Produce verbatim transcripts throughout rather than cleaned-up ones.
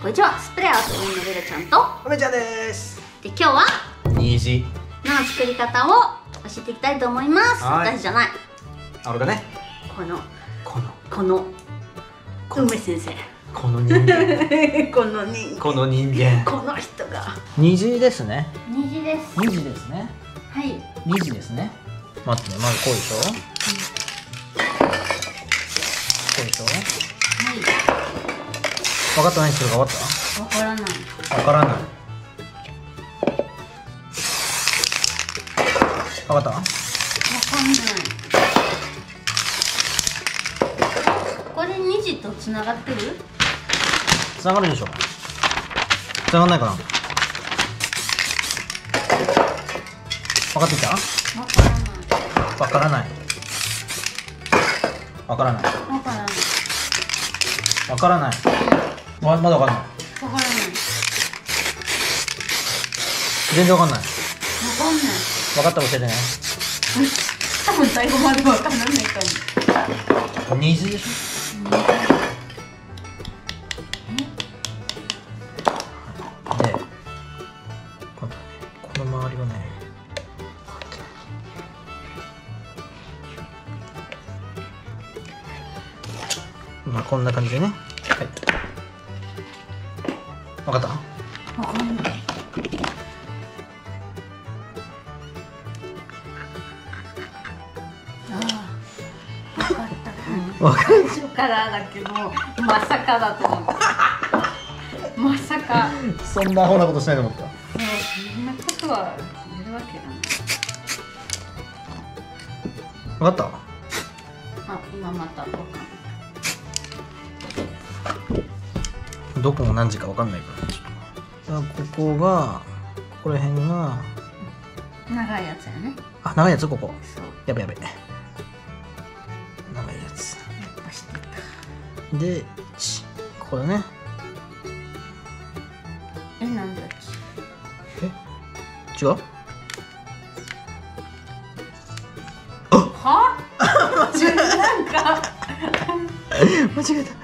こんにちは、スプレーアートのベルちゃんとおめちゃんです。で、今日は虹の作り方を教えていきたいと思います。私じゃない、あれだね、このこのこの梅先生、この人間この人間この人間この人が虹ですね。虹です、虹ですね。はい、虹ですね。待ってね、まずこうでしょ、うん、こうでしょ、はい。分かった、何するか分かった？分からない。分からない。分かった？分かんない。これ虹とつながってる？つながるでしょ。つながんないかな。分かってきた？分からない。分からない。分からない。分からない。分からない。まだわかんない。わからない。全然わかんない。わかんない。分かったら教えてね。多分最後までわからないかも。虹でしょ。で、このこの周りをね、まあこんな感じでね。はい。わかった？わかんない。ああ、わかった。わかんないからだけど、まさかだと思った。まさか。そんなアホなことしないと思った。そう、そんなことはやるわけない。わかった？あ、今またわかんない。どこも何時かわかんないから。ここが、ここら辺が。長いやつやね。あ、長いやつ、ここ。やべやべ。長いやつ。やっぱ知ってた。で、ち、ここだね。え、なんだっけ。え、違う。は？なんか間違えた。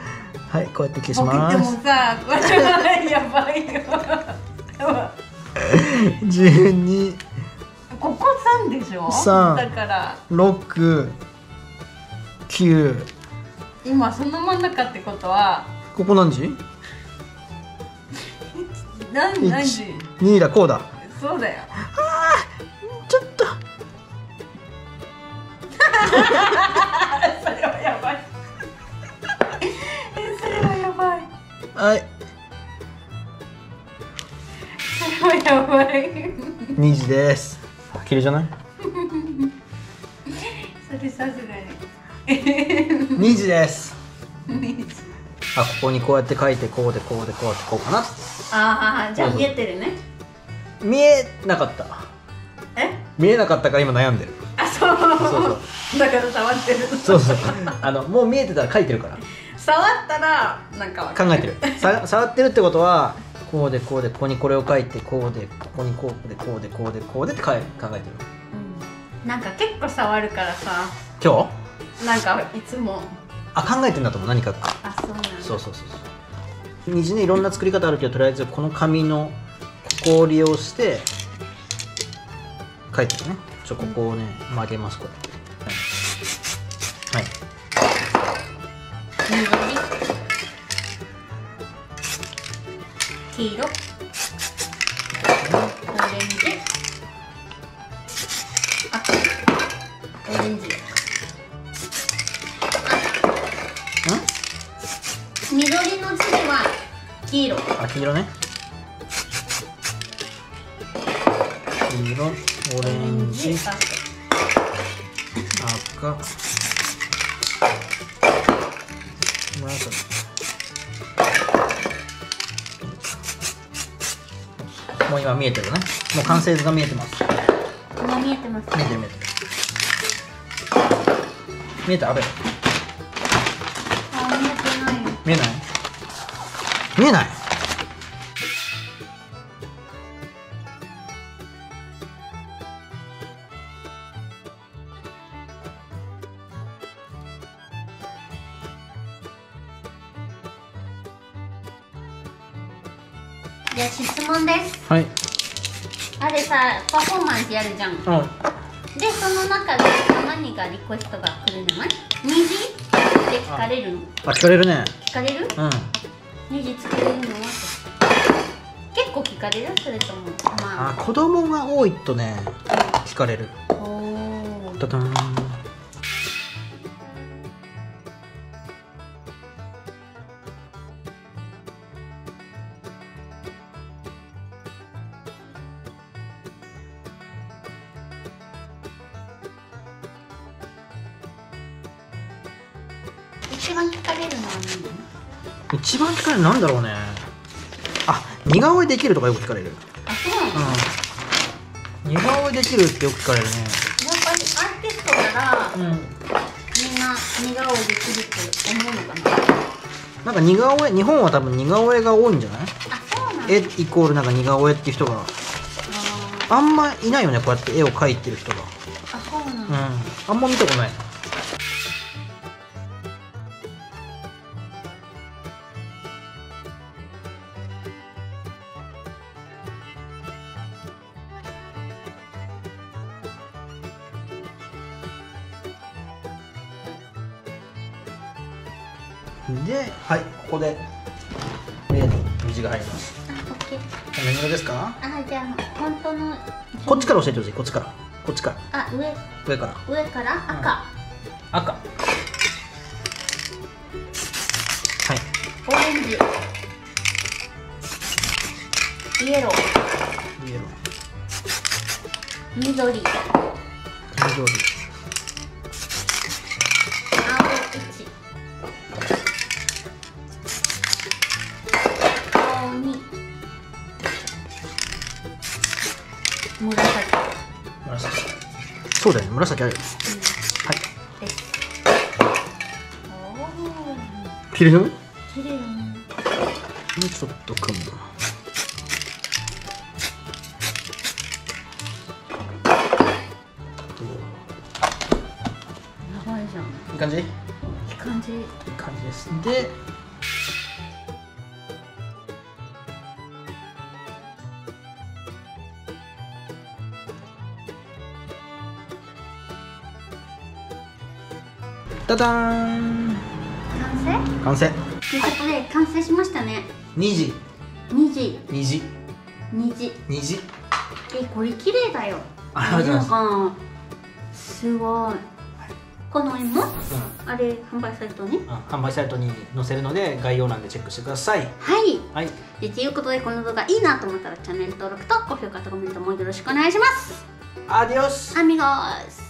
はい、こうやって消します。でもさ、これやばいよ。十二。ここ三でしょ。三だから。六。九。今その真ん中ってことは。ここ何時？何何時？二だ、こうだ。そうだよ。ああ、ちょっと。それはやばい。はい。やばい。二時です。綺麗じゃない？それさすがに。二時です。あ、ここにこうやって書いて、こうでこうでこうでこうかな。ああ、じゃあ見えてるね。見えなかった。え？見えなかったから今悩んでる。あ、そう。そうそう。だから触ってる。そうそう。あのもう見えてたら書いてるから。触ったらなんか考えてる。触ってるってことはこうでこうでここにこれを書いて、こうでここにこうでこうでこうでこうでって考えてる、うん、なんか結構触るからさ、今日なんかいつもあ考えてんだと思う、何書くか。あ、そうなんだ。そうそうそうそう。虹ね、いろんな作り方あるけど、とりあえずこの紙のここを利用して書いてるね。ちょここをね曲げます、これ。はい、はい、黄色、黄色、オレンジ、赤、オレンジ、ん？緑の次は黄色。あ、黄色ね。黄色、オレンジ、赤。もう今見えてるね。もう完成図が見えてます。もう見えてます、ね。見えてる見えてる。見えた？あれ。あ、見えてない。見えない？見えない。じゃあ質問です。はい。あれさ、パフォーマンスやるじゃん。うん。で、その中で何がリクエストが来るんじゃない？虹って聞かれるの？あ、聞かれるね。聞かれる？うん。虹作れるの？結構聞かれる？それともまあ。あ、子供が多いとね、聞かれる。おお。たたん。一番聞かれるのは何？一番聞かれるのなんだろうね。あ、似顔絵できるとかよく聞かれる。あ、そうなの。うん。似顔絵できるってよく聞かれるね。やっぱりアーティストなら、うん、みんな似顔絵できるって思うのかな。なんか似顔絵、日本は多分似顔絵が多いんじゃない？あ、そうなの。絵イコールなんか似顔絵っていう人があんまいないよね。こうやって絵を描いてる人が。あ、そうなの。うん。あんま見たことない。で、はい、ここで例の虹が入ります。あ、オッケー。何色ですか？あ、じゃあ本当のこっちから教えてほしい。こっちから、こっちから。あ、上、上から、上から。赤、うん、赤。はい、オレンジ、イエロー、イエロー、緑、緑、紫。そうだよね、紫あるよ。はい。きれいじゃない？きれいだね。もうちょっと雲。やばいじゃん。いい感じ？いい感じ。いい感じです。で。ただーん、完成？完成。ということで完成しましたね。虹、虹、虹、虹、虹。え、これ綺麗だよ。ありがとうございます。すごい。この絵も、うん、あれ販売サイトに、うん、販売サイトに載せるので概要欄でチェックしてください。はい。はい。で、ということでこの動画いいなと思ったらチャンネル登録と高評価とコメントもよろしくお願いします。アディオス。アミゴス。